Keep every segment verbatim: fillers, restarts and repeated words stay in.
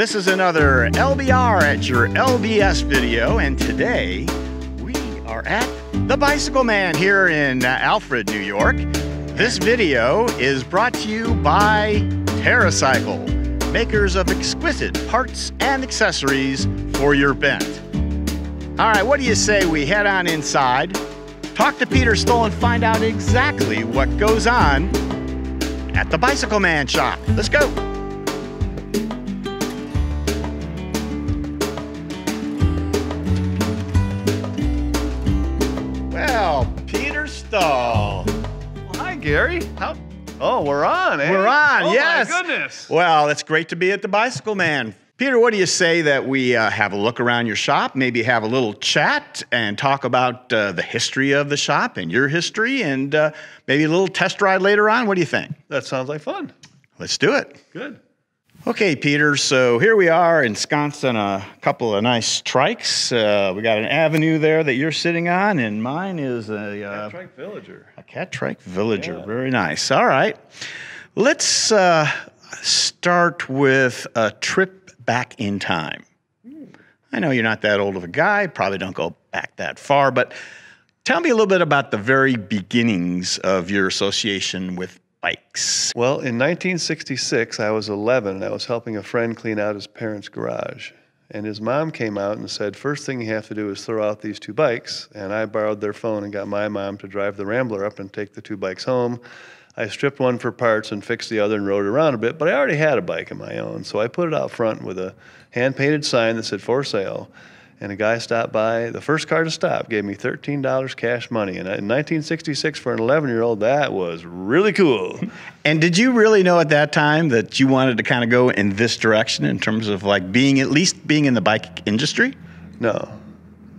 This is another L B R at your L B S video, and today we are at the Bicycle Man here in uh, Alfred, New York. This video is brought to you by TerraCycle, makers of exquisite parts and accessories for your Bent. All right, what do you say we head on inside, talk to Peter Stull, and find out exactly what goes on at the Bicycle Man shop. Let's go. Well, hi, Gary. How? Oh, we're on, eh? We're on, oh, yes. Oh, my goodness. Well, it's great to be at the Bicycle Man. Peter, what do you say that we uh, have a look around your shop, maybe have a little chat and talk about uh, the history of the shop and your history, and uh, maybe a little test ride later on? What do you think? That sounds like fun. Let's do it. Good. Okay, Peter, so here we are ensconced on a couple of nice trikes. Uh, we got an Avenue there that you're sitting on, and mine is a... Uh, Cat Trike Villager. A Cat Trike Villager, yeah. Very nice. All right, let's uh, start with a trip back in time. Mm. I know you're not that old of a guy, probably don't go back that far, but tell me a little bit about the very beginnings of your association with bikes. Well, in nineteen sixty-six, I was eleven, and I was helping a friend clean out his parents' garage. And his mom came out and said, first thing you have to do is throw out these two bikes. And I borrowed their phone and got my mom to drive the Rambler up and take the two bikes home. I stripped one for parts and fixed the other and rode around a bit, but I already had a bike of my own. So I put it out front with a hand-painted sign that said, for sale. And a guy stopped by. The first car to stop gave me thirteen dollars cash money. And in nineteen sixty-six, for an eleven-year-old, that was really cool. And did you really know at that time that you wanted to kind of go in this direction in terms of like being, at least being in the bike industry? No.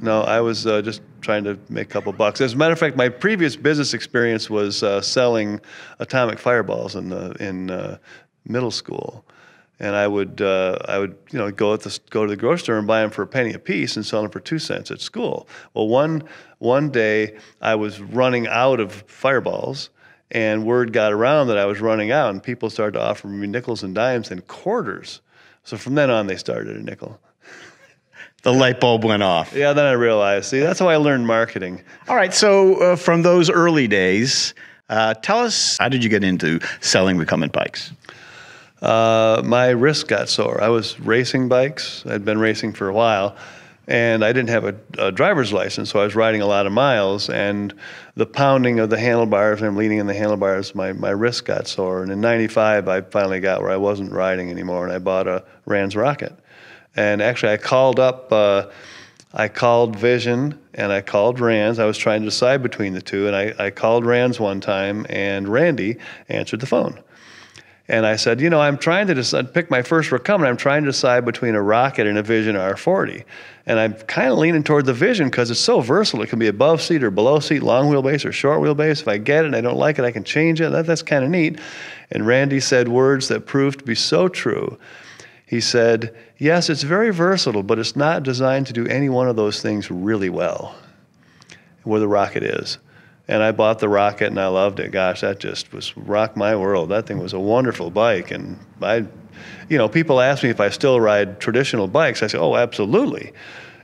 No, I was uh, just trying to make a couple bucks. As a matter of fact, my previous business experience was uh, selling atomic fireballs in, the, in uh, middle school. And I would, uh, I would, you know, go at the go to the grocery store and buy them for a penny a piece and sell them for two cents at school. Well, one one day I was running out of fireballs, and word got around that I was running out, and people started to offer me nickels and dimes and quarters. So from then on, they started a nickel. The light bulb went off. Yeah, then I realized. See, that's how I learned marketing. All right, so uh, from those early days, uh, tell us, how did you get into selling recumbent bikes? Uh, my wrist got sore. I was racing bikes. I'd been racing for a while, and I didn't have a, a driver's license, so I was riding a lot of miles, and the pounding of the handlebars, and I'm leaning in the handlebars, my, my wrist got sore. And in ninety-five, I finally got where I wasn't riding anymore, and I bought a Rans Rocket. And actually, I called up, uh, I called Vision, and I called Rans. I was trying to decide between the two, and I, I called Rans one time, and Randy answered the phone. And I said, you know, I'm trying to decide, pick my first recumbent. I'm trying to decide between a Rocket and a Vision R forty. And I'm kind of leaning toward the Vision because it's so versatile. It can be above seat or below seat, long wheelbase or short wheelbase. If I get it and I don't like it, I can change it. That, that's kind of neat. And Randy said words that proved to be so true. He said, yes, it's very versatile, but it's not designed to do any one of those things really well, where the Rocket is. And I bought the Rocket, and I loved it. Gosh, that just was rocked my world. That thing was a wonderful bike. And I, you know, people ask me if I still ride traditional bikes. I say, oh, absolutely.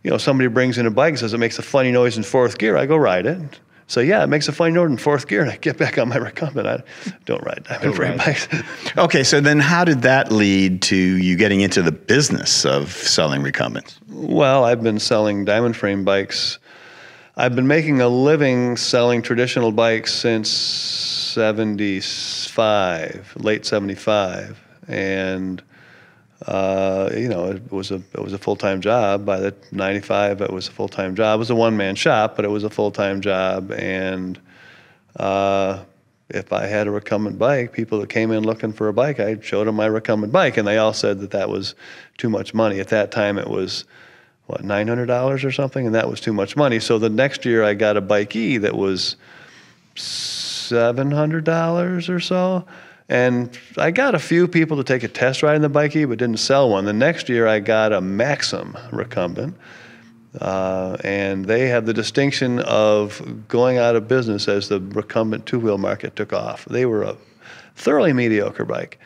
You know, somebody brings in a bike and says it makes a funny noise in fourth gear. I go ride it. So, yeah, it makes a funny noise in fourth gear, and I get back on my recumbent. I don't ride diamond frame bikes. Okay, so then how did that lead to you getting into the business of selling recumbents? Well, I've been selling diamond frame bikes. I've been making a living selling traditional bikes since seventy-five, late seventy-five, and uh, you know, it was a it was a full-time job. By the ninety-five, it was a full-time job. It was a one-man shop, but it was a full-time job. And uh, if I had a recumbent bike, people that came in looking for a bike, I showed them my recumbent bike, and they all said that that was too much money. At that time, it was, what, nine hundred dollars or something, and that was too much money. So the next year I got a Bike E that was seven hundred dollars or so, and I got a few people to take a test ride in the Bike E but didn't sell one. The next year I got a Maxim recumbent, uh, and they had the distinction of going out of business as the recumbent two-wheel market took off. They were a thoroughly mediocre bike.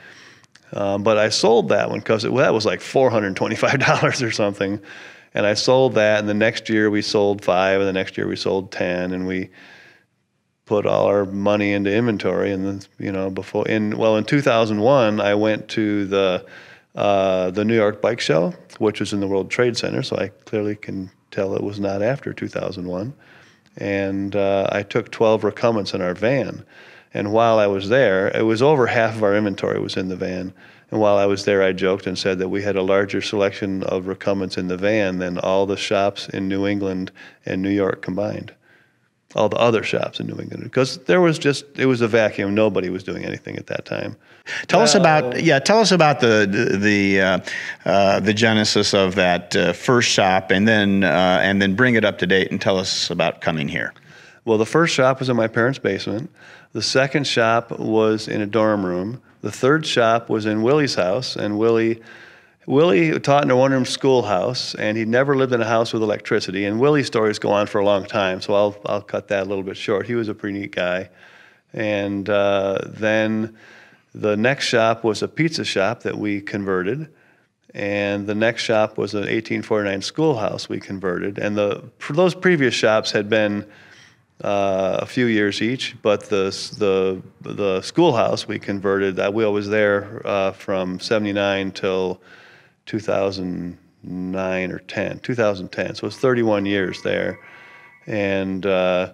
Um, but I sold that one because it, well, that was like four hundred twenty-five dollars or something. And I sold that, and the next year we sold five, and the next year we sold ten, and we put all our money into inventory. And then, you know, before in well, in two thousand one, I went to the uh, the New York Bike Show, which was in the World Trade Center, so I clearly can tell it was not after two thousand one. And uh, I took twelve recumbents in our van. And while I was there, it was over half of our inventory was in the van. And while I was there, I joked and said that we had a larger selection of recumbents in the van than all the shops in New England and New York combined. All the other shops in New England. Because there was just, it was a vacuum. Nobody was doing anything at that time. Tell uh, us about, yeah, tell us about the the the, uh, uh, the genesis of that uh, first shop, and then, uh, and then bring it up to date and tell us about coming here. Well, the first shop was in my parents' basement. The second shop was in a dorm room. The third shop was in Willie's house, and Willie Willie taught in a one-room schoolhouse, and he never lived in a house with electricity. And Willie's stories go on for a long time, so I'll I'll cut that a little bit short. He was a pretty neat guy. And uh, then the next shop was a pizza shop that we converted, and the next shop was an eighteen forty-nine schoolhouse we converted. And the those previous shops had been Uh, a few years each, but the the the schoolhouse we converted. That we was there uh, from seventy-nine till two thousand nine or ten, two thousand ten. So it's thirty-one years there, and uh,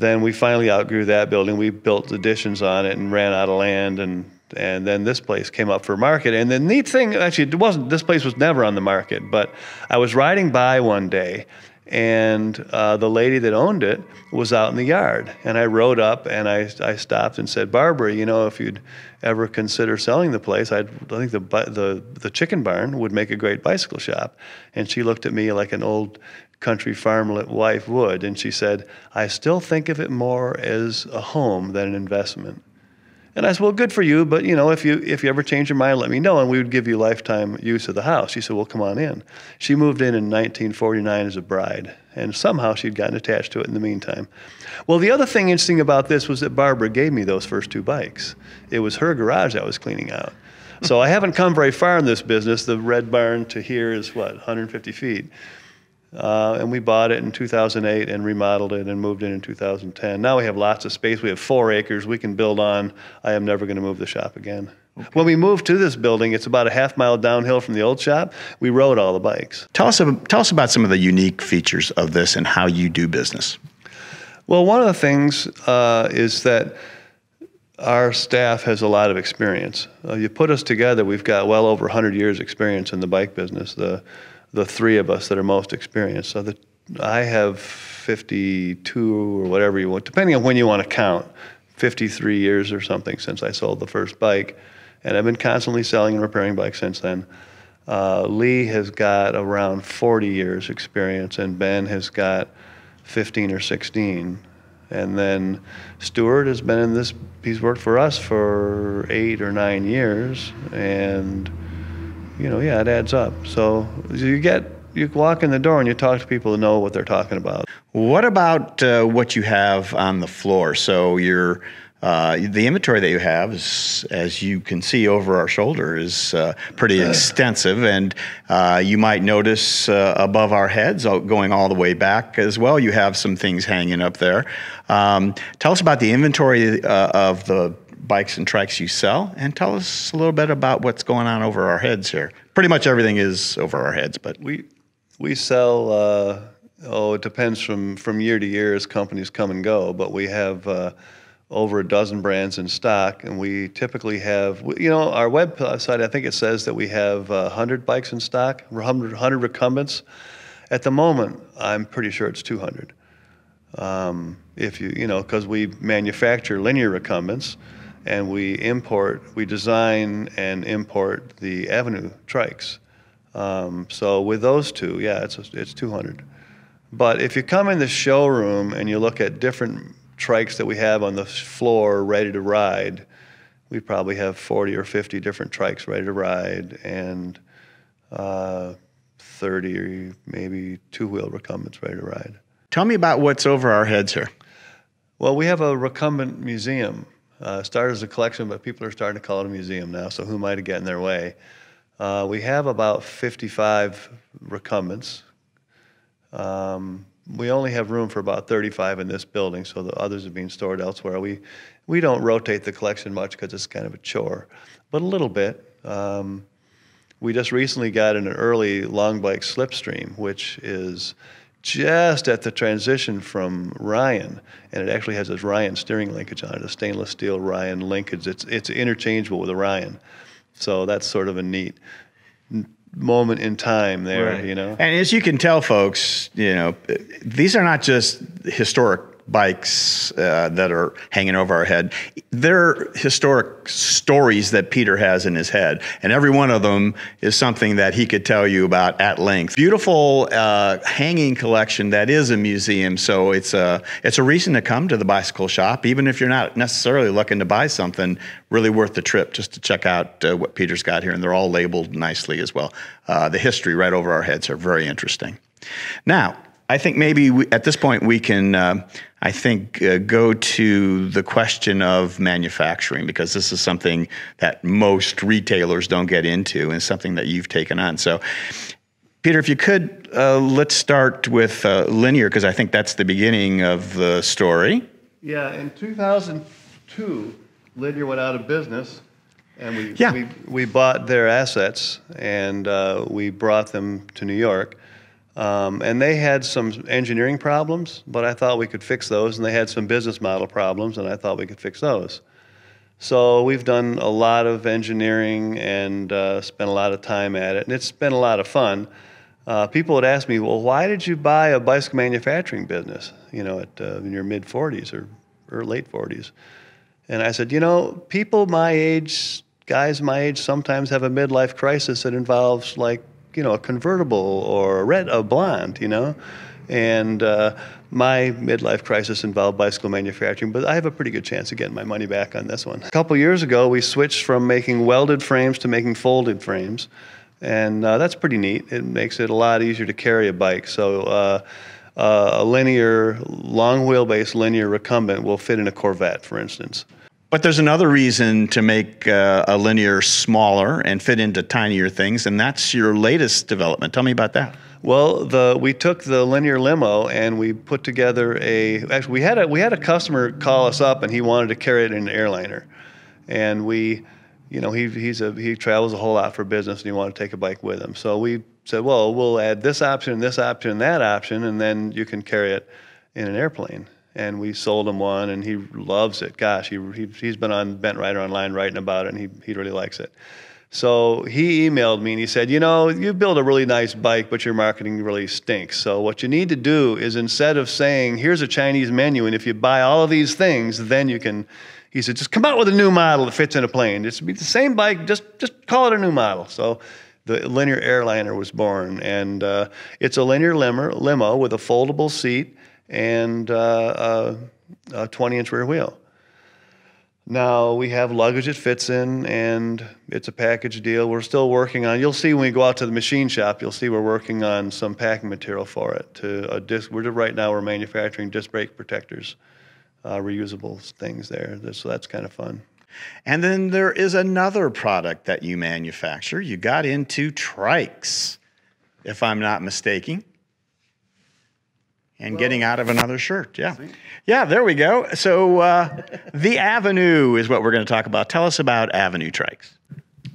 then we finally outgrew that building. We built additions on it and ran out of land, and and then this place came up for market. And the neat thing, actually, it wasn't. This place was never on the market, but I was riding by one day. And uh, the lady that owned it was out in the yard. And I rode up and I, I stopped and said, Barbara, you know, if you'd ever consider selling the place, I'd, I think the, the, the chicken barn would make a great bicycle shop. And she looked at me like an old country farmlet wife would. And she said, I still think of it more as a home than an investment. And I said, well, good for you, but you know, if you if you ever change your mind, let me know, and we would give you lifetime use of the house. She said, well, come on in. She moved in in nineteen forty-nine as a bride, and somehow she'd gotten attached to it in the meantime. Well, the other thing interesting about this was that Barbara gave me those first two bikes. It was her garage I was cleaning out. So I haven't come very far in this business. The red barn to here is, what, one hundred fifty feet. Uh, and we bought it in two thousand eight and remodeled it and moved in in two thousand ten. Now we have lots of space. We have four acres we can build on. I am never going to move the shop again. Okay. When we moved to this building, it's about a half mile downhill from the old shop. We rode all the bikes. Tell us, tell us about some of the unique features of this and how you do business. Well, one of the things uh, is that our staff has a lot of experience. Uh, you put us together, we've got well over one hundred years experience in the bike business. The the three of us that are most experienced. So the, I have fifty-two or whatever you want, depending on when you want to count, fifty-three years or something since I sold the first bike. And I've been constantly selling and repairing bikes since then. Uh, Lee has got around forty years experience, and Ben has got fifteen or sixteen. And then Stuart has been in this, he's worked for us for eight or nine years, and you know, yeah, it adds up. So you get, you walk in the door and you talk to people who know what they're talking about. What about uh, what you have on the floor? So your uh, the inventory that you have, is, as you can see over our shoulder, is uh, pretty extensive. And uh, you might notice uh, above our heads, going all the way back as well, you have some things hanging up there. Um, tell us about the inventory uh, of the bikes and trikes you sell, and tell us a little bit about what's going on over our heads here. Pretty much everything is over our heads, but we we sell. Uh, oh, it depends from from year to year as companies come and go. But we have uh, over a dozen brands in stock, and we typically have. You know, our website, I think it says that we have uh, one hundred bikes in stock, one hundred recumbents. At the moment, I'm pretty sure it's two hundred. Um, if you you know, because we manufacture linear recumbents. And we import, we design and import the Avenue Trikes. Um, so with those two, yeah, it's it's two hundred. But if you come in the showroom and you look at different trikes that we have on the floor ready to ride, we probably have forty or fifty different trikes ready to ride, and uh, thirty or maybe two-wheel recumbents ready to ride. Tell me about what's over our heads here. Well, we have a recumbent museum. Uh, started as a collection, but people are starting to call it a museum now, so who might have gotten in their way? Uh, we have about fifty-five recumbents. Um, we only have room for about thirty-five in this building, so the others are being stored elsewhere. We, we don't rotate the collection much because it's kind of a chore, but a little bit. Um, we just recently got in an early long bike slipstream, which is just at the transition from Ryan, and it actually has this Ryan steering linkage on it, a stainless steel Ryan linkage. It's, it's interchangeable with Orion, so that's sort of a neat moment in time there, right. You know? And as you can tell, folks, you know, these are not just historic bikes uh, that are hanging over our head. They're historic stories that Peter has in his head, and every one of them is something that he could tell you about at length. Beautiful uh, hanging collection that is a museum, so it's a, it's a reason to come to the bicycle shop, even if you're not necessarily looking to buy something. Really worth the trip just to check out uh, what Peter's got here, and they're all labeled nicely as well. Uh, the history right over our heads are very interesting. Now, I think maybe we, at this point we can, uh, I think, uh, go to the question of manufacturing, because this is something that most retailers don't get into and something that you've taken on. So, Peter, if you could, uh, let's start with uh, Linear, because I think that's the beginning of the story. Yeah, in two thousand two, Linear went out of business, and we, yeah. we, we bought their assets, and uh, we brought them to New York. Um, and they had some engineering problems, but I thought we could fix those, and they had some business model problems, and I thought we could fix those. So we've done a lot of engineering and uh, spent a lot of time at it, and it's been a lot of fun. Uh, people would ask me, well, why did you buy a bicycle manufacturing business, you know, at, uh, in your mid forties or, or late forties? And I said, you know, people my age, guys my age, sometimes have a midlife crisis that involves, like, you know, a convertible or a red, a blonde, you know, and uh, my midlife crisis involved bicycle manufacturing, but I have a pretty good chance of getting my money back on this one. A couple years ago, we switched from making welded frames to making folded frames, and uh, that's pretty neat. It makes it a lot easier to carry a bike, so uh, uh, a Linear, long wheelbase Linear recumbent will fit in a Corvette, for instance. But there's another reason to make uh, a Linear smaller and fit into tinier things, and that's your latest development. Tell me about that. Well, the, we took the Linear limo and we put together a, actually we had a, we had a customer call us up and he wanted to carry it in an airliner. And we, you know, he, he's a, he travels a whole lot for business and he wanted to take a bike with him. So we said, well, we'll add this option, this option, that option, and then you can carry it in an airplane. And we sold him one, and he loves it. Gosh, he, he, he's been on Bent Rider Online writing about it, and he, he really likes it. So he emailed me, and he said, you know, you build a really nice bike, but your marketing really stinks. So what you need to do is, instead of saying, here's a Chinese menu, and if you buy all of these things, then you can, he said, just come out with a new model that fits in a plane. It's the same bike, just, just call it a new model. So the Linear Airliner was born, and uh, it's a Linear limo, limo with a foldable seat, and uh, a twenty inch rear wheel. Now we have luggage it fits in, and it's a package deal. We're still working on, you'll see when we go out to the machine shop, you'll see we're working on some packing material for it. To a disc, we're right now we're manufacturing disc brake protectors, uh, reusable things there, so that's kind of fun. And then there is another product that you manufacture. You got into trikes, if I'm not mistaken. And well, getting out of another shirt, yeah. Sweet. Yeah, there we go. So uh, the Avenue is what we're going to talk about. Tell us about Avenue Trikes.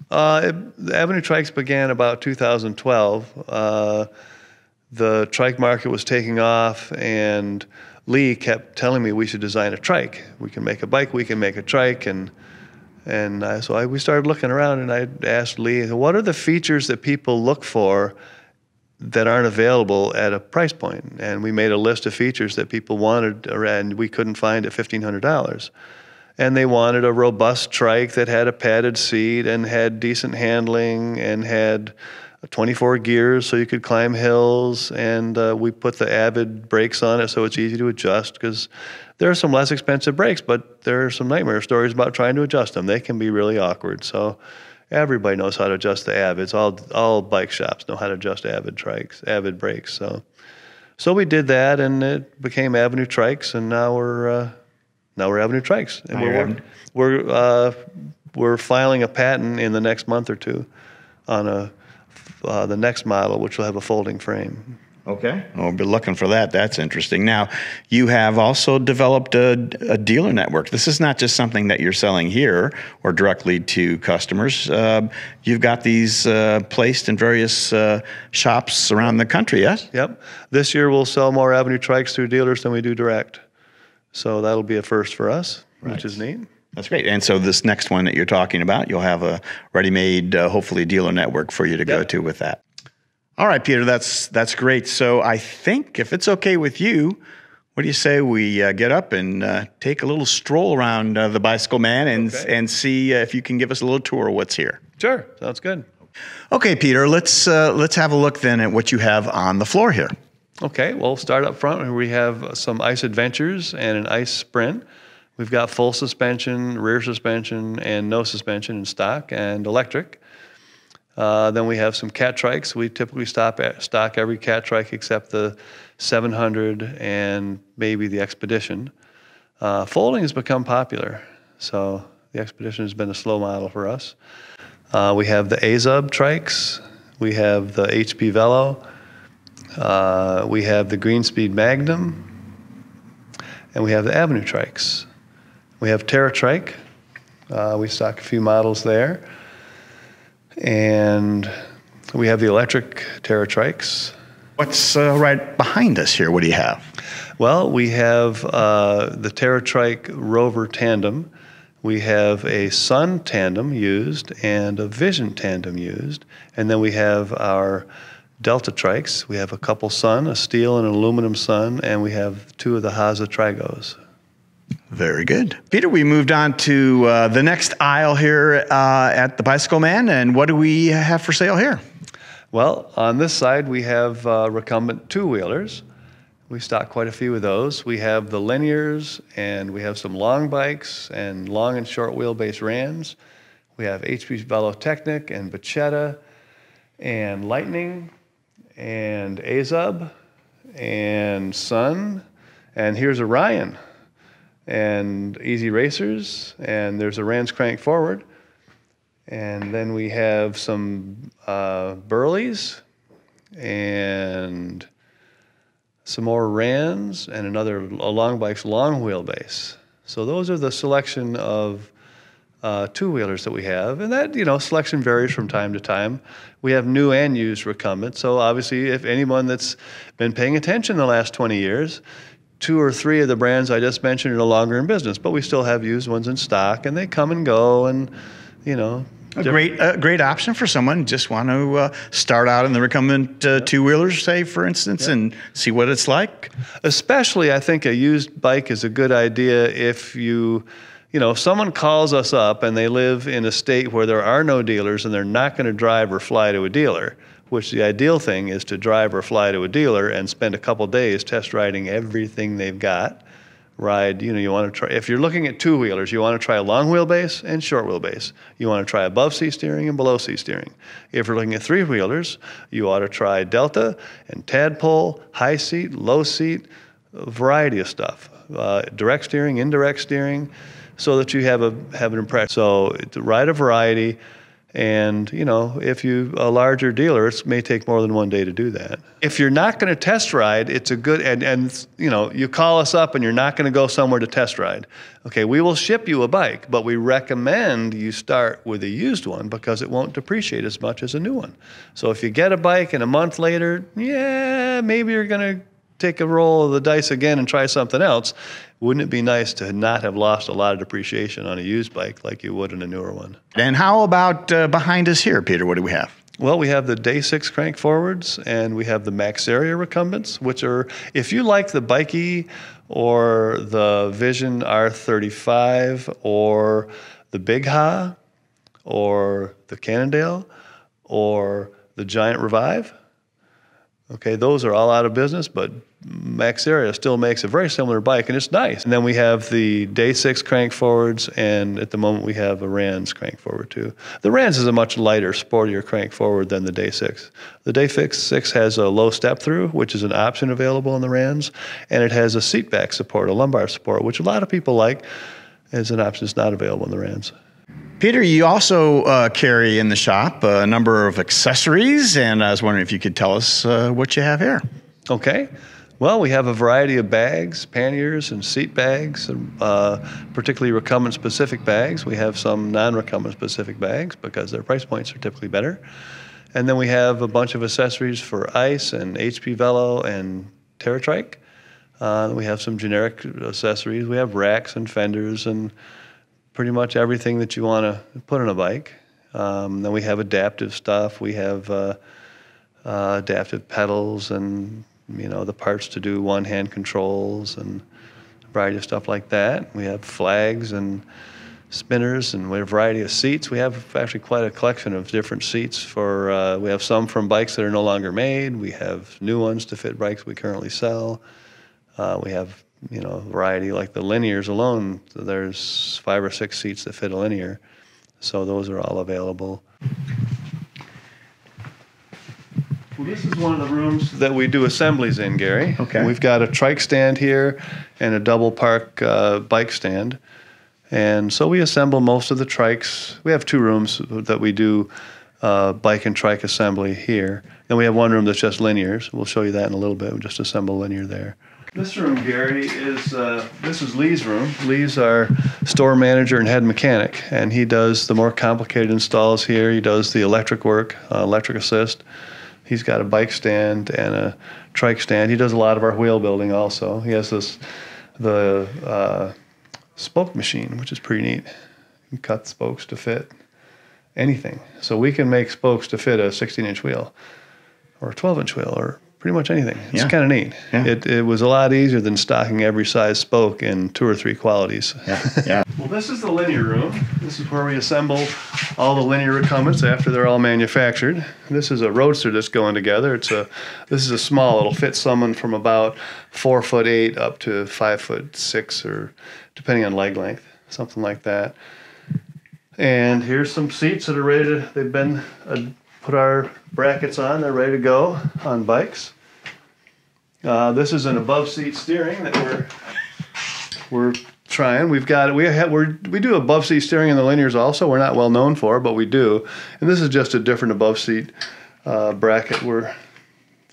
Uh, it, the Avenue Trikes began about two thousand twelve. Uh, the trike market was taking off, and Lee kept telling me we should design a trike. We can make a bike, we can make a trike. And, and uh, so I, we started looking around, and I asked Lee, what are the features that people look for that aren't available at a price point? And we made a list of features that people wanted and we couldn't find at fifteen hundred dollars. And they wanted a robust trike that had a padded seat and had decent handling and had twenty-four gears so you could climb hills, and uh, we put the Avid brakes on it so it's easy to adjust, because there are some less expensive brakes, but there are some nightmare stories about trying to adjust them. They can be really awkward. So everybody knows how to adjust the Avids. All all bike shops know how to adjust Avid trikes, Avid brakes. So, so we did that, and it became Avenue Trikes, and now we're uh, Now we're Avenue Trikes, and we're we're uh, we're filing a patent in the next month or two on a uh, the next model, which will have a folding frame. Okay. Well, we'll be looking for that. That's interesting. Now, you have also developed a, a dealer network. This is not just something that you're selling here or directly to customers. Uh, you've got these uh, placed in various uh, shops around the country, yes? Yep. This year we'll sell more Avenue Trikes through dealers than we do direct. So that'll be a first for us, right, which is neat. That's great. And so this next one that you're talking about, you'll have a ready-made, uh, hopefully, dealer network for you to yep. go to with that. All right, Peter, that's that's great. So I think if it's okay with you, what do you say we uh, get up and uh, take a little stroll around uh, the Bicycle Man and okay. and see uh, if you can give us a little tour of what's here. Sure, sounds good. Okay, Peter, let's uh, let's have a look then at what you have on the floor here. Okay, well, start up front where we have some ICE Adventures and an ICE Sprint. We've got full suspension, rear suspension, and no suspension in stock and electric. Uh, then we have some Cat Trikes. We typically stop at stock every Cat Trike except the seven hundred and maybe the Expedition. Uh, folding has become popular, so the Expedition has been a slow model for us. Uh, we have the Azub Trikes. We have the H P Velo. Uh, we have the Greenspeed Magnum. And we have the Avenue Trikes. We have Terratrike. Uh, we stock a few models there. And we have the electric Terratrikes. What's uh, right behind us here? What do you have? Well, we have uh, the Terratrike Rover Tandem. We have a Sun Tandem used and a Vision Tandem used. And then we have our Delta Trikes. We have a couple Sun, a steel and an aluminum Sun, and we have two of the Haase Trigos. Very good. Peter, we moved on to uh, the next aisle here uh, at the Bicycle Man, and what do we have for sale here? Well, on this side we have uh, recumbent two-wheelers. We stock quite a few of those. We have the Linears, and we have some long bikes, and long and short wheelbase Rans. We have H P Velotechnik, and Bacchetta, and Lightning, and Azub, and Sun, and here's Orion, and Easy Racers, and there's a Rans Crank Forward. And then we have some uh, Burleys, and some more Rans, and another a Long Bikes long wheelbase. So those are the selection of uh, two-wheelers that we have. And that, you know, selection varies from time to time. We have new and used recumbent. So obviously, if anyone that's been paying attention the last twenty years, two or three of the brands I just mentioned are no longer in business, but we still have used ones in stock, and they come and go, and, you know. A great, a great option for someone who just want to uh, start out in the recumbent uh, yep. two-wheelers, say, for instance, yep. and see what it's like. Especially, I think a used bike is a good idea if you, you know, if someone calls us up and they live in a state where there are no dealers and they're not going to drive or fly to a dealer, which the ideal thing is to drive or fly to a dealer and spend a couple days test riding everything they've got. Ride, you know, you want to try, if you're looking at two-wheelers, you want to try long wheelbase and short wheelbase. You want to try above C steering and below C steering. If you're looking at three-wheelers, you ought to try Delta and Tadpole, high seat, low seat, a variety of stuff. Uh, direct steering, indirect steering, so that you have a have an impression. So ride a variety. And, you know, if you a larger dealer, it may take more than one day to do that. If you're not going to test ride, it's a good, and, and, you know, you call us up and you're not going to go somewhere to test ride. Okay, we will ship you a bike, but we recommend you start with a used one because it won't depreciate as much as a new one. So if you get a bike and a month later, yeah, maybe you're going to take a roll of the dice again and try something else. Wouldn't it be nice to not have lost a lot of depreciation on a used bike like you would in a newer one? And how about uh, behind us here, Peter? What do we have? Well, we have the Day six Crank Forwards, and we have the MaxArea recumbents, which are, if you like the Bike E or the Vision R thirty-five or the Big Ha or the Cannondale or the Giant Revive, Okay, those are all out of business, but MaxArea still makes a very similar bike, and it's nice. And then we have the Day six crank forwards, and at the moment we have a Rans crank forward too. The Rans is a much lighter, sportier crank forward than the Day six. The Day six has a low step through, which is an option available in the Rans, and it has a seat back support, a lumbar support, which a lot of people like as an option that's not available in the Rans. Peter, you also uh, carry in the shop a number of accessories, and I was wondering if you could tell us uh, what you have here. Okay. Well, we have a variety of bags, panniers and seat bags, uh, particularly recumbent-specific bags. We have some non-recumbent-specific bags because their price points are typically better. And then we have a bunch of accessories for ICE and H P Velo and Terratrike. Uh, we have some generic accessories. We have racks and fenders and pretty much everything that you want to put on a bike. Um, then we have adaptive stuff. We have uh, uh, adaptive pedals and, you know, the parts to do one-hand controls and a variety of stuff like that. We have flags and spinners and we have a variety of seats. We have actually quite a collection of different seats. For uh, we have some from bikes that are no longer made. We have new ones to fit bikes we currently sell. Uh, we have you know, variety, like the Linears alone, there's five or six seats that fit a Linear. So those are all available. Well, this is one of the rooms that we do assemblies in, Gary. Okay. We've got a trike stand here and a double park uh, bike stand. And so we assemble most of the trikes. We have two rooms that we do uh, bike and trike assembly here. And we have one room that's just Linears. We'll show you that in a little bit. We'll just assemble Linear there. This room, Gary, is uh, this is Lee's room. Lee's our store manager and head mechanic, and he does the more complicated installs here. He does the electric work, uh, electric assist. He's got a bike stand and a trike stand. He does a lot of our wheel building also. He has this the uh, spoke machine, which is pretty neat. You can cut spokes to fit anything. So we can make spokes to fit a sixteen inch wheel or a twelve inch wheel or pretty much anything. It's yeah. kind of neat. Yeah. It, it was a lot easier than stocking every size spoke in two or three qualities. Yeah. Yeah. Well, this is the Linear room. This is where we assemble all the Linear recumbents after they're all manufactured. This is a roadster that's going together. It's a This is a small. It'll fit someone from about four foot eight up to five foot six, or depending on leg length, something like that. And here's some seats that are ready to, they've been a, put our brackets on. They're ready to go on bikes. Uh, this is an above-seat steering that we're we're trying. We've got we have, we're, we do above-seat steering in the Linears also. We're not well known for, but we do. And this is just a different above-seat uh, bracket we're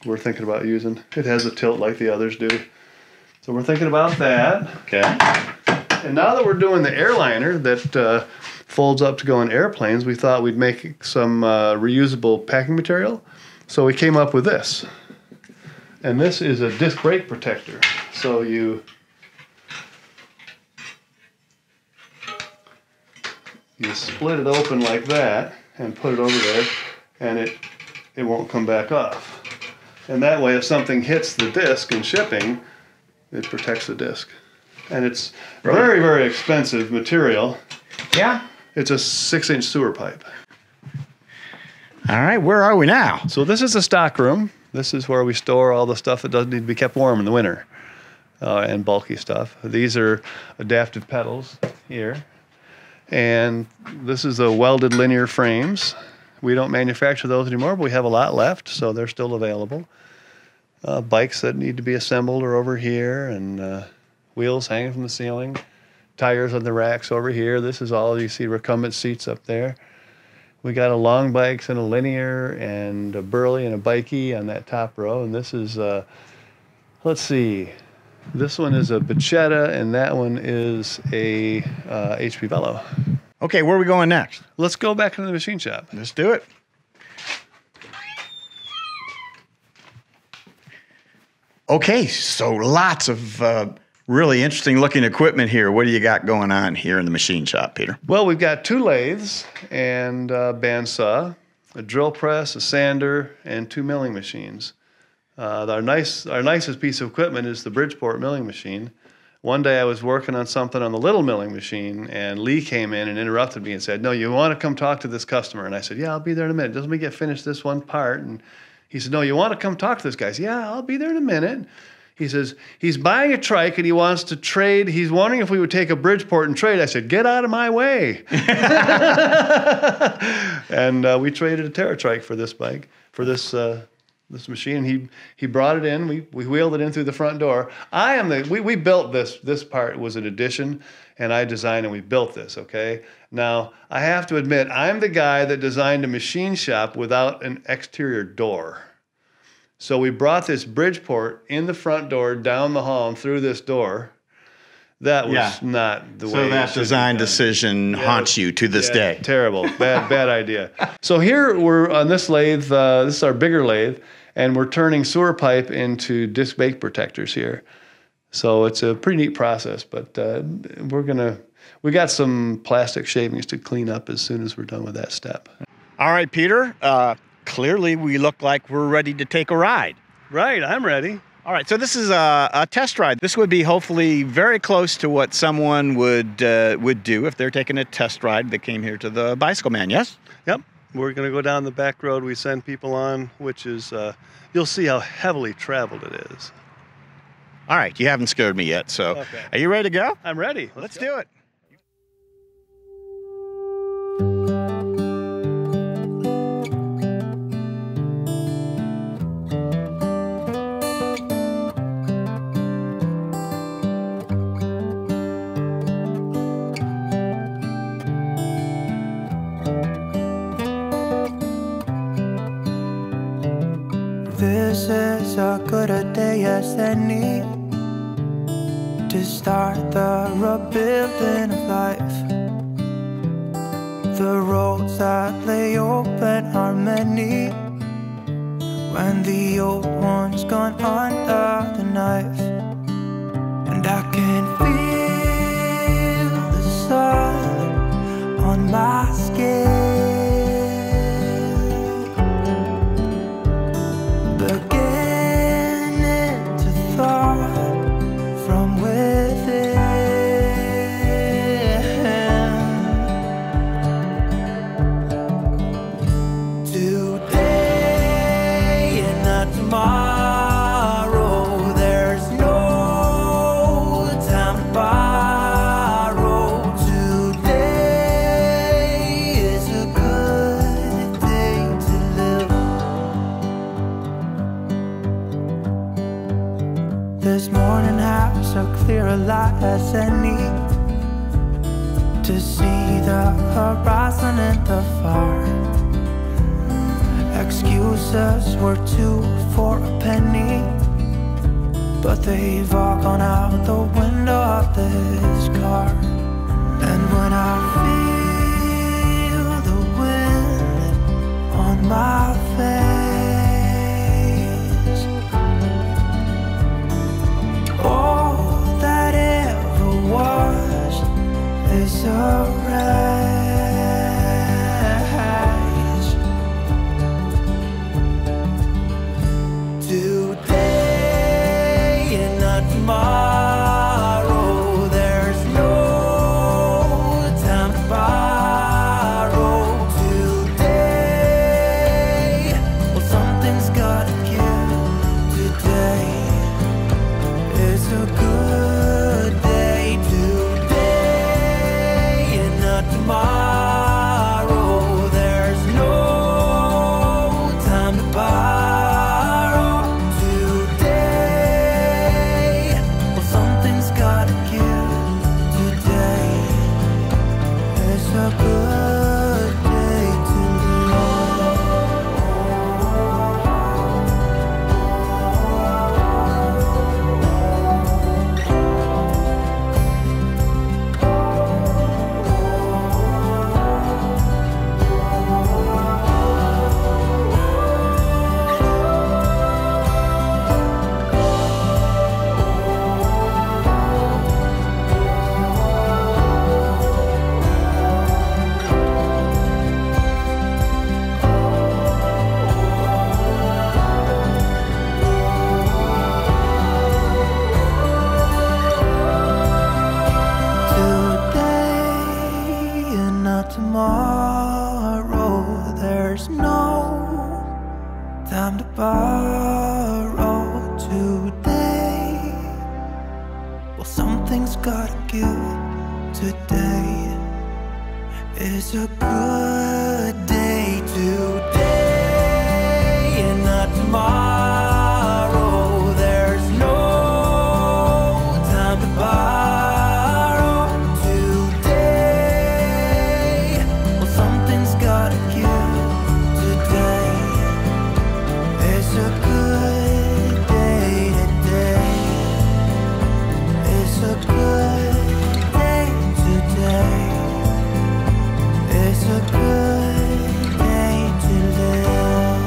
we're thinking about using. It has a tilt like the others do, so we're thinking about that. Okay. And now that we're doing the airliner that uh, folds up to go in airplanes, we thought we'd make some uh, reusable packing material. So we came up with this. And this is a disc brake protector. So you, you split it open like that and put it over there, and it, it won't come back off. And that way, if something hits the disc in shipping, it protects the disc. And it's very, very expensive material. Yeah. It's a six inch sewer pipe. All right, where are we now? So this is the stock room. This is where we store all the stuff that doesn't need to be kept warm in the winter, uh, and bulky stuff. These are adaptive pedals here. And this is the welded Linear frames. We don't manufacture those anymore, but we have a lot left, so they're still available. Uh, bikes that need to be assembled are over here, and uh, wheels hanging from the ceiling, tires on the racks over here. This is all you see recumbent seats up there. We got a Long Bikes and a Linear and a Burley and a Bike E on that top row. And this is, uh, let's see, this one is a Bacchetta and that one is a uh, H P Velo. Okay, where are we going next? Let's go back into the machine shop. Let's do it. Okay, so lots of uh, really interesting looking equipment here. What do you got going on here in the machine shop, Peter? Well, we've got two lathes and a bandsaw, a drill press, a sander, and two milling machines. Uh, our, nice, our nicest piece of equipment is the Bridgeport milling machine. One day I was working on something on the little milling machine, and Lee came in and interrupted me and said, "No, you want to come talk to this customer?" And I said, "Yeah, I'll be there in a minute. Just let me get finished this one part." And He said, no, you want to come talk to this guy? I said, yeah, I'll be there in a minute. He says, he's buying a trike and he wants to trade. He's wondering if we would take a Bridgeport and trade. I said, get out of my way. And uh, we traded a Terratrike for this bike, for this uh, this machine. He he brought it in. We, we wheeled it in through the front door. I am the, we, we built this. This part was an addition, and I designed and we built this, okay? Now, I have to admit, I'm the guy that designed a machine shop without an exterior door. So we brought this Bridgeport in the front door, down the hall, and through this door. That was yeah. not the so way. So that design decision yeah, haunts you to this yeah, day. Terrible, bad, bad idea. So here we're on this lathe. Uh, this is our bigger lathe, and we're turning sewer pipe into disc brake protectors here. So it's a pretty neat process, but uh, we're gonna we got some plastic shavings to clean up as soon as we're done with that step. All right, Peter. Uh, Clearly, we look like we're ready to take a ride. Right, I'm ready. All right, so this is a, a test ride. This would be hopefully very close to what someone would uh, would do if they're taking a test ride that came here to the Bicycle Man, yes? Yep, we're going to go down the back road we send people on, which is, uh, you'll see how heavily traveled it is. All right, you haven't scared me yet, so okay. Are you ready to go? I'm ready. Let's, Let's do it. This is as good a day as any to start the rebuilding of life. The roads that lay open are many when the old one's gone under the knife. And I can feel the sun on my skin. As I need to see the horizon and the fire. Excuses were two for a penny, but they've all gone out the window of this car. And when I feel the wind on my face, oh, was is a rage. Today and not tomorrow. Well, something's gotta give. Today is a good day. Today and not tomorrow. There's no time to borrow. Today, well, something's gotta give. Today is a good day. Today is a good day. Today. It's a good day to live.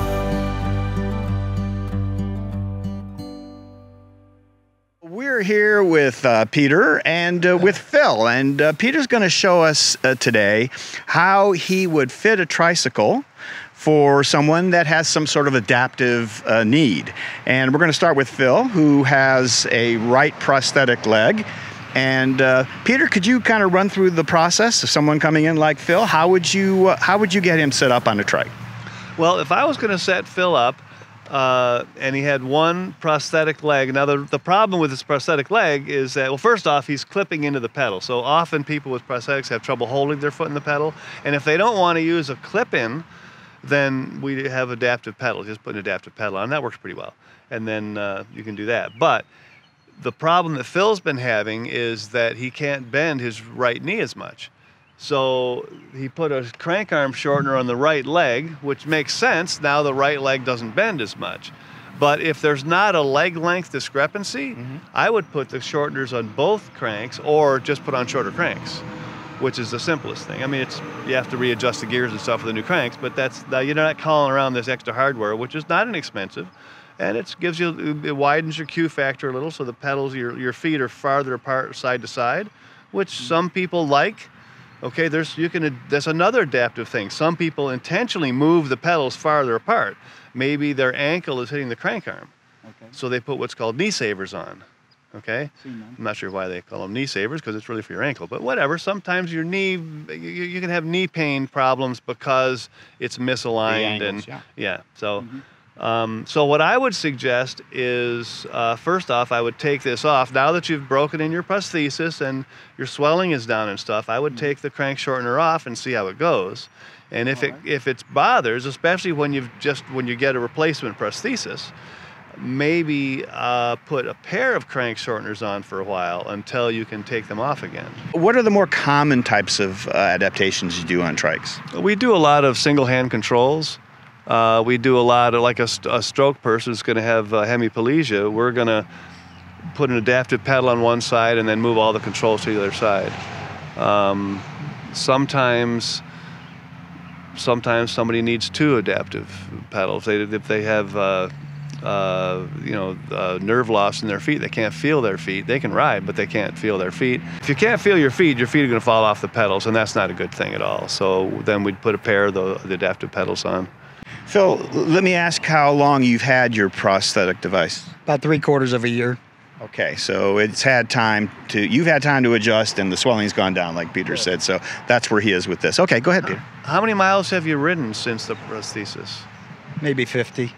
We're here with uh, Peter and uh, with Phil, and uh, Peter's going to show us uh, today how he would fit a tricycle for someone that has some sort of adaptive uh, need. And we're going to start with Phil, who has a right prosthetic leg. And uh, Peter, could you kind of run through the process of someone coming in like Phil? How would you uh, how would you get him set up on a trike? Well, if I was going to set Phil up, uh, and he had one prosthetic leg. Now the the problem with this prosthetic leg is that, well, first off, he's clipping into the pedal. So often people with prosthetics have trouble holding their foot in the pedal, and if they don't want to use a clip-in, then we have adaptive pedals. Just put an adaptive pedal on. That works pretty well, and then uh, you can do that. But the problem that Phil's been having is that he can't bend his right knee as much. So he put a crank arm shortener on the right leg, which makes sense. Now the right leg doesn't bend as much. But if there's not a leg length discrepancy, mm-hmm. I would put the shorteners on both cranks or just put on shorter cranks, which is the simplest thing. I mean, it's you have to readjust the gears and stuff with the new cranks, but that's now you're not calling around this extra hardware, which is not inexpensive. And it gives you, it widens your Q factor a little, so the pedals, your, your feet are farther apart side to side, which some people like. Okay, there's you can that's another adaptive thing. Some people intentionally move the pedals farther apart. Maybe their ankle is hitting the crank arm, okay. So they put what's called knee savers on. Okay, I'm not sure why they call them knee savers because it's really for your ankle, but whatever. Sometimes your knee, you, you can have knee pain problems because it's misaligned angles, and yeah, yeah so. Mm-hmm. Um, so what I would suggest is, uh, first off, I would take this off. Now that you've broken in your prosthesis and your swelling is down and stuff, I would mm-hmm. take the crank shortener off and see how it goes. And if All right. it if it bothers, especially when you've just when you get a replacement prosthesis, maybe uh, put a pair of crank shorteners on for a while until you can take them off again. What are the more common types of uh, adaptations you do on trikes? We do a lot of single hand controls. Uh, we do a lot of, like a, a stroke person is going to have uh, hemiplegia. We're going to put an adaptive pedal on one side and then move all the controls to the other side. Um, sometimes, sometimes somebody needs two adaptive pedals. They, if they have, uh, uh, you know, uh, nerve loss in their feet, they can't feel their feet. They can ride, but they can't feel their feet. If you can't feel your feet, your feet are going to fall off the pedals, and that's not a good thing at all. So then we'd put a pair of the, the adaptive pedals on. Phil, let me ask how long you've had your prosthetic device. About three quarters of a year. Okay, so it's had time to, you've had time to adjust and the swelling's gone down like Peter yeah. said, so that's where he is with this. Okay, go ahead, Peter. How many miles have you ridden since the prosthesis? Maybe fifty.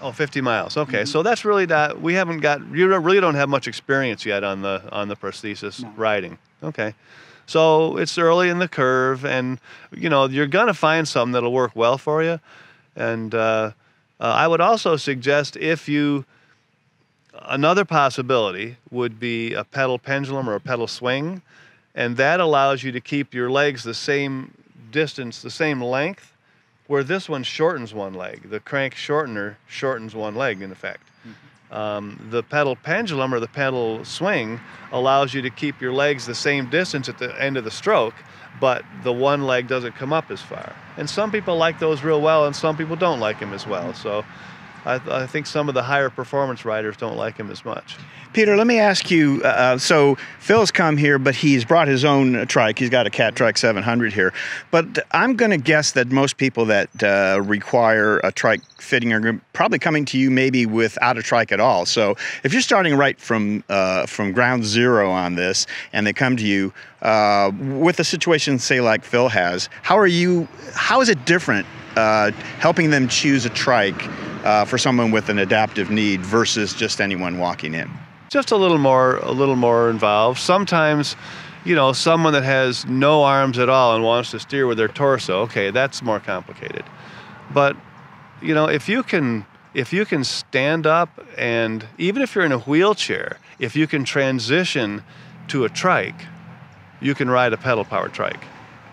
Oh, fifty miles, okay. Mm-hmm. So that's really not, we haven't got, you really don't have much experience yet on the, on the prosthesis no. riding, okay. So it's early in the curve and, you know, you're gonna find something that'll work well for you. And uh, uh, I would also suggest if you, another possibility would be a pedal pendulum or a pedal swing, and that allows you to keep your legs the same distance, the same length, where this one shortens one leg. The crank shortener shortens one leg, in effect. Mm-hmm. Um, the pedal pendulum or the pedal swing allows you to keep your legs the same distance at the end of the stroke, but the one leg doesn't come up as far. And some people like those real well, and some people don't like them as well. So I, I think some of the higher performance riders don't like them as much. Peter, let me ask you, uh, so Phil's come here, but he's brought his own uh, trike. He's got a Cat Trike seven hundred here. But I'm going to guess that most people that uh, require a trike fitting are probably coming to you maybe without a trike at all. So if you're starting right from, uh, from ground zero on this and they come to you uh, with a situation, say, like Phil has, how are you, how is it different uh, helping them choose a trike uh, for someone with an adaptive need versus just anyone walking in? just a little more, a little more involved. Sometimes, you know, someone that has no arms at all and wants to steer with their torso, okay, that's more complicated. But, you know, if you can, if you can stand up, and even if you're in a wheelchair, if you can transition to a trike, you can ride a pedal-powered trike.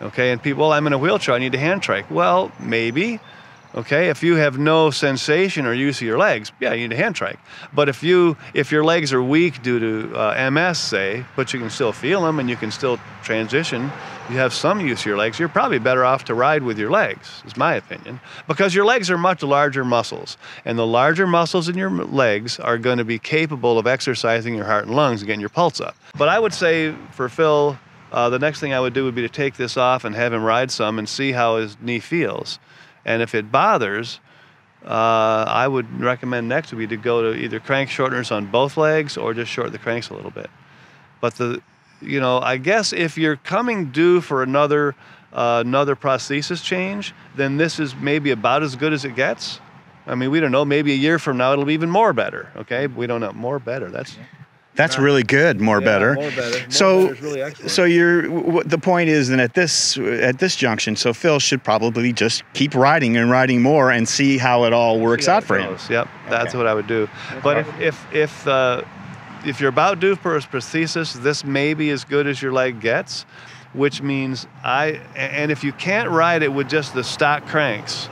Okay, and people, well, I'm in a wheelchair, I need a hand trike. Well, maybe. Okay, if you have no sensation or use of your legs, yeah, you need a hand trike. But if you, if your legs are weak due to uh, M S, say, but you can still feel them and you can still transition, you have some use of your legs, you're probably better off to ride with your legs, is my opinion, because your legs are much larger muscles, and the larger muscles in your legs are going to be capable of exercising your heart and lungs and getting your pulse up. But I would say for Phil, uh, the next thing I would do would be to take this off and have him ride some and see how his knee feels. And if it bothers, uh, I would recommend next would be to go to either crank shorteners on both legs or just shorten the cranks a little bit. But the, you know, I guess if you're coming due for another uh, another prosthesis change, then this is maybe about as good as it gets. I mean, we don't know. Maybe a year from now, it'll be even more better. Okay, we don't know. More better. That's. That's really good. More yeah, better. More better. More so, really so you're. W the point is, and at this at this junction, so Phil should probably just keep riding and riding more and see how it all works out for him. Yep, okay. That's what I would do. But if if if uh, if you're about due for a prosthesis, this may be as good as your leg gets, which means I. And if you can't ride it with just the stock cranks,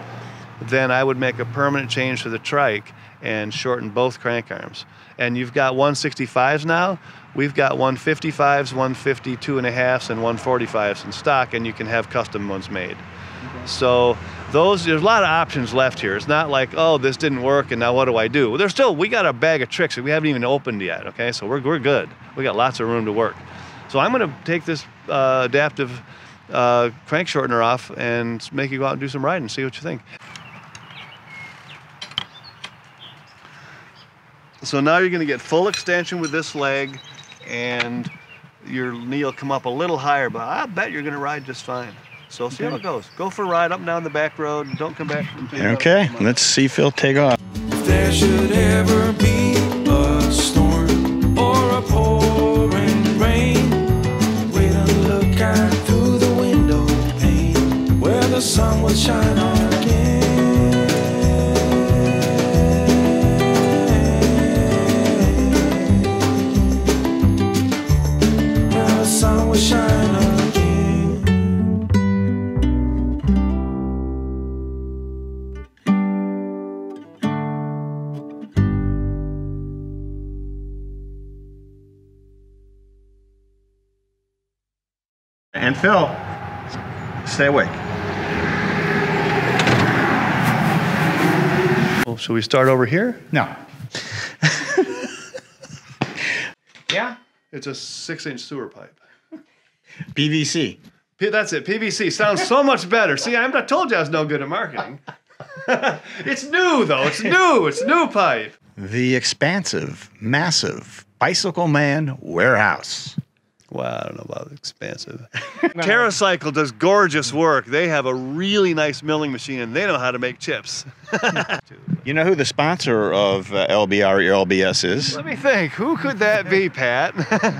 then I would make a permanent change to the trike and shorten both crank arms. And you've got one sixty-fives now. We've got one fifty-fives, one fifty-two and a halves, and one forty-fives in stock, and you can have custom ones made. Okay. So those, there's a lot of options left here. It's not like, oh, this didn't work, and now what do I do? Well, there's still, we got a bag of tricks that we haven't even opened yet, okay? So we're, we're good. We got lots of room to work. So I'm gonna take this uh, adaptive uh, crank shortener off and make you go out and do some riding, see what you think. So now you're going to get full extension with this leg, and your knee will come up a little higher, but I bet you're going to ride just fine. So see how it goes. Go for a ride up and down the back road. Don't come back. Okay, let's see Phil take off. If there should ever be a storm or a pouring rain, wait and look out through the window pane where the sun will shine on. And Phil, stay awake. Well, should we start over here? No. Yeah? It's a six-inch sewer pipe. P V C. P that's it. P V C sounds so much better. See, I told you I was no good at marketing. It's new, though. It's new. It's new pipe. The expansive, massive Bicycle Man warehouse. Wow, I don't know about expansive. No. TerraCycle does gorgeous work. They have a really nice milling machine, and they know how to make chips. You know who the sponsor of uh, L B R or L B S is? Let me think. Who could that be, Pat?